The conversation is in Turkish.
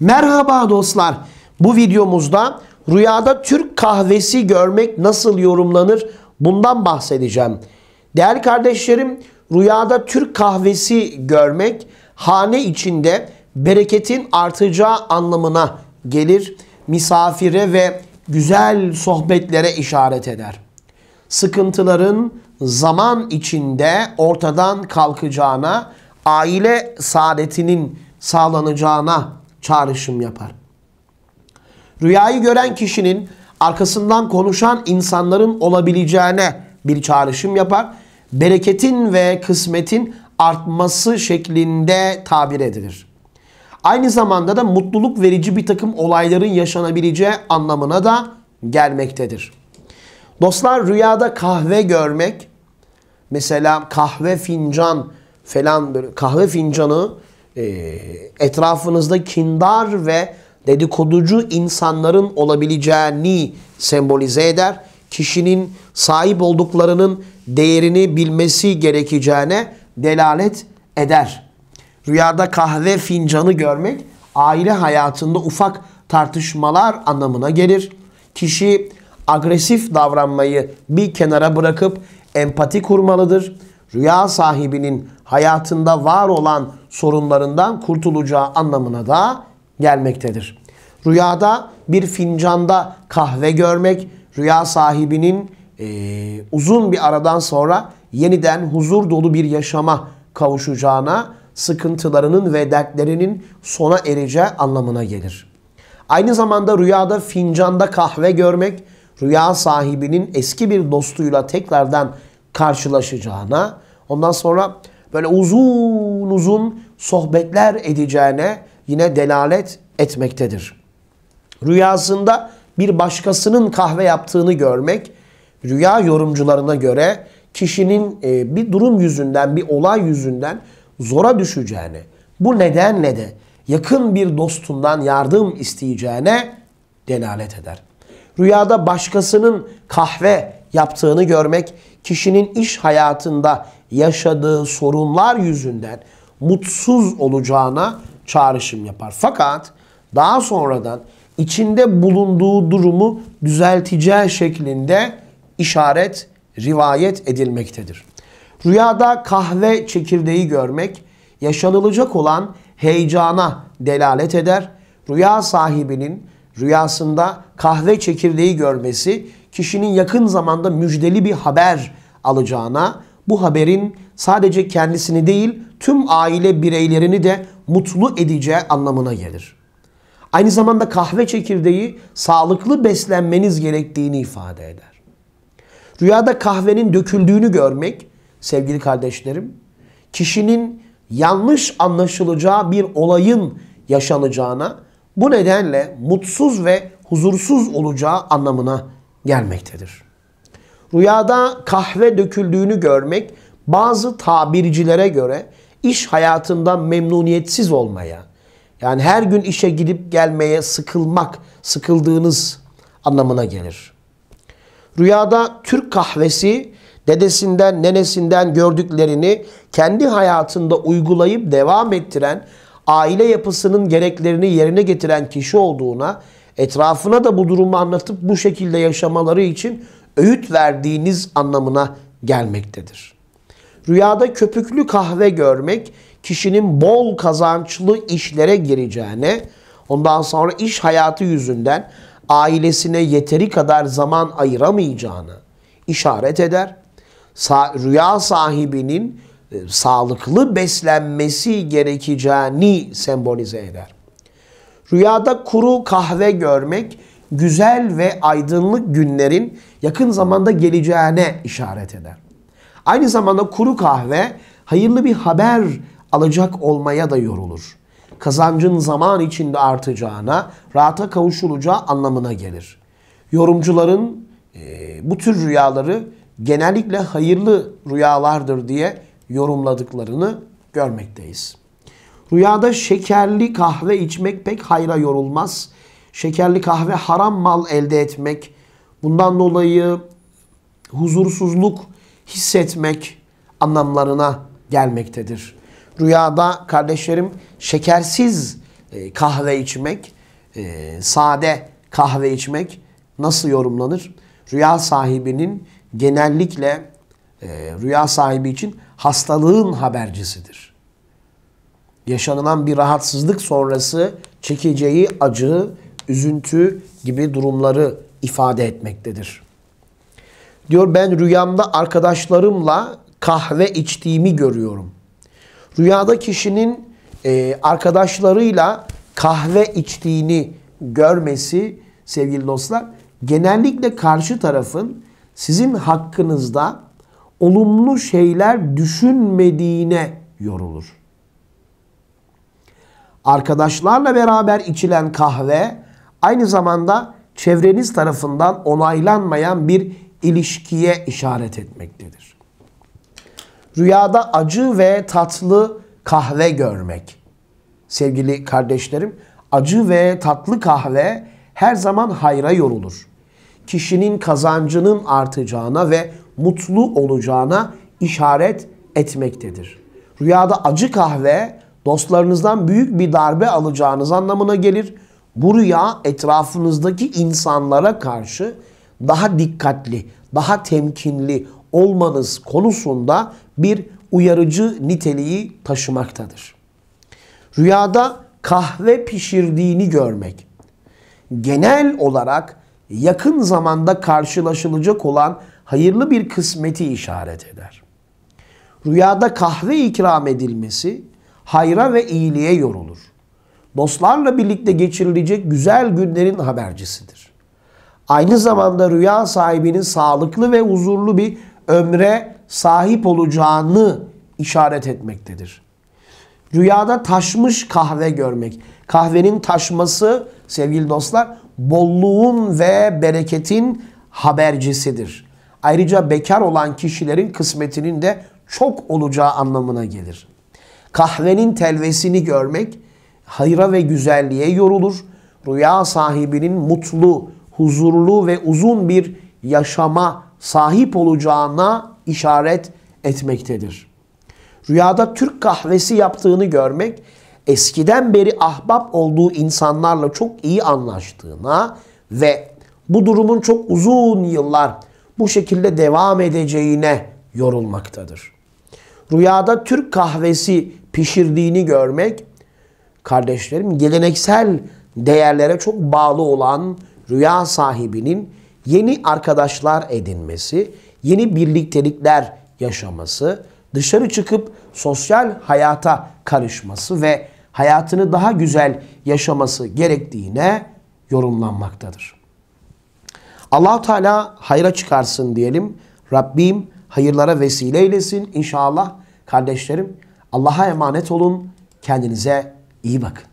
Merhaba dostlar. Bu videomuzda rüyada Türk kahvesi görmek nasıl yorumlanır? Bundan bahsedeceğim. Değerli kardeşlerim, rüyada Türk kahvesi görmek hane içinde bereketin artacağı anlamına gelir. Misafire ve güzel sohbetlere işaret eder. Sıkıntıların zaman içinde ortadan kalkacağına, aile saadetinin sağlanacağına çağrışım yapar. Rüyayı gören kişinin arkasından konuşan insanların olabileceğine bir çağrışım yapar. Bereketin ve kısmetin artması şeklinde tabir edilir. Aynı zamanda da mutluluk verici bir takım olayların yaşanabileceği anlamına da gelmektedir. Dostlar, rüyada kahve görmek, mesela kahve fincan falan, böyle kahve fincanı etrafınızda kindar ve dedikoducu insanların olabileceğini sembolize eder. Kişinin sahip olduklarının değerini bilmesi gerekeceğine delalet eder. Rüyada kahve fincanı görmek aile hayatında ufak tartışmalar anlamına gelir. Kişi agresif davranmayı bir kenara bırakıp empati kurmalıdır. Rüya sahibinin hayatında var olan sorunlarından kurtulacağı anlamına da gelmektedir. Rüyada bir fincanda kahve görmek, rüya sahibinin uzun bir aradan sonra yeniden huzur dolu bir yaşama kavuşacağına, sıkıntılarının ve dertlerinin sona ereceği anlamına gelir. Aynı zamanda rüyada fincanda kahve görmek, rüya sahibinin eski bir dostuyla tekrardan karşılaşacağına, ondan sonra böyle uzun sohbetler edeceğine yine delalet etmektedir. Rüyasında bir başkasının kahve yaptığını görmek, rüya yorumcularına göre kişinin bir durum yüzünden, bir olay yüzünden zora düşeceğine, bu nedenle de yakın bir dostundan yardım isteyeceğine delalet eder. Rüyada başkasının kahve yaptığını görmek, kişinin iş hayatında yaşadığı sorunlar yüzünden mutsuz olacağına çağrışım yapar. Fakat daha sonradan içinde bulunduğu durumu düzelteceği şeklinde işaret, rivayet edilmektedir. Rüyada kahve çekirdeği görmek, yaşanılacak olan heyecana delalet eder. Rüya sahibinin rüyasında kahve çekirdeği görmesi, kişinin yakın zamanda müjdeli bir haber alacağına, bu haberin sadece kendisini değil tüm aile bireylerini de mutlu edeceği anlamına gelir. Aynı zamanda kahve çekirdeği sağlıklı beslenmeniz gerektiğini ifade eder. Rüyada kahvenin döküldüğünü görmek, sevgili kardeşlerim, kişinin yanlış anlaşılacağı bir olayın yaşanacağına, bu nedenle mutsuz ve huzursuz olacağı anlamına gelmektedir. Rüyada kahve döküldüğünü görmek, bazı tabircilere göre iş hayatından memnuniyetsiz olmaya, yani her gün işe gidip gelmeye sıkılmak, sıkıldığınız anlamına gelir. Rüyada Türk kahvesi, dedesinden, nenesinden gördüklerini kendi hayatında uygulayıp devam ettiren, aile yapısının gereklerini yerine getiren kişi olduğuna, etrafına da bu durumu anlatıp bu şekilde yaşamaları için öğüt verdiğiniz anlamına gelmektedir. Rüyada köpüklü kahve görmek, kişinin bol kazançlı işlere gireceğine, ondan sonra iş hayatı yüzünden ailesine yeteri kadar zaman ayıramayacağına işaret eder. Rüya sahibinin sağlıklı beslenmesi gerekeceğini sembolize eder. Rüyada kuru kahve görmek, güzel ve aydınlık günlerin yakın zamanda geleceğine işaret eder. Aynı zamanda kuru kahve hayırlı bir haber alacak olmaya da yorulur. Kazancın zaman içinde artacağına, rahata kavuşulacağı anlamına gelir. Yorumcuların bu tür rüyaları genellikle hayırlı rüyalardır diye yorumladıklarını görmekteyiz. Rüyada şekerli kahve içmek pek hayra yorulmaz. Şekerli kahve haram mal elde etmek, bundan dolayı huzursuzluk hissetmek anlamlarına gelmektedir. Rüyada kardeşlerim şekersiz kahve içmek, sade kahve içmek nasıl yorumlanır? Rüya sahibinin genellikle rüya sahibi için hastalığın habercisidir. Yaşanılan bir rahatsızlık sonrası çekeceği acı, üzüntü gibi durumları ifade etmektedir. Diyor, ben rüyamda arkadaşlarımla kahve içtiğimi görüyorum. Rüyada kişinin arkadaşlarıyla kahve içtiğini görmesi sevgili dostlar, genellikle karşı tarafın sizin hakkınızda olumlu şeyler düşünmediğine yorulur. Arkadaşlarla beraber içilen kahve aynı zamanda çevreniz tarafından onaylanmayan bir ilişkiye işaret etmektedir. Rüyada acı ve tatlı kahve görmek. Sevgili kardeşlerim, acı ve tatlı kahve her zaman hayra yorulur. Kişinin kazancının artacağına ve mutlu olacağına işaret etmektedir. Rüyada acı kahve dostlarınızdan büyük bir darbe alacağınız anlamına gelir. Bu rüya etrafınızdaki insanlara karşı daha dikkatli, daha temkinli olmanız konusunda bir uyarıcı niteliği taşımaktadır. Rüyada kahve pişirdiğini görmek. Genel olarak yakın zamanda karşılaşılacak olan hayırlı bir kısmeti işaret eder. Rüyada kahve ikram edilmesi hayra ve iyiliğe yorulur. Dostlarla birlikte geçirilecek güzel günlerin habercisidir. Aynı zamanda rüya sahibinin sağlıklı ve huzurlu bir ömre sahip olacağını işaret etmektedir. Rüyada taşmış kahve görmek. Kahvenin taşması sevgili dostlar bolluğun ve bereketin habercisidir. Ayrıca bekar olan kişilerin kısmetinin de çok olacağı anlamına gelir. Kahvenin telvesini görmek hayra ve güzelliğe yorulur. Rüya sahibinin mutlu, huzurlu ve uzun bir yaşama sahip olacağına işaret etmektedir. Rüyada Türk kahvesi yaptığını görmek, eskiden beri ahbap olduğu insanlarla çok iyi anlaştığına ve bu durumun çok uzun yıllar bu şekilde devam edeceğine yorulmaktadır. Rüyada Türk kahvesi pişirdiğini görmek, kardeşlerim, geleneksel değerlere çok bağlı olan rüya sahibinin yeni arkadaşlar edinmesi, yeni birliktelikler yaşaması, dışarı çıkıp sosyal hayata karışması ve hayatını daha güzel yaşaması gerektiğine yorumlanmaktadır. Allah-u Teala hayra çıkarsın diyelim. Rabbim hayırlara vesile eylesin inşallah. Kardeşlerim, Allah'a emanet olun. Kendinize iyi bakın.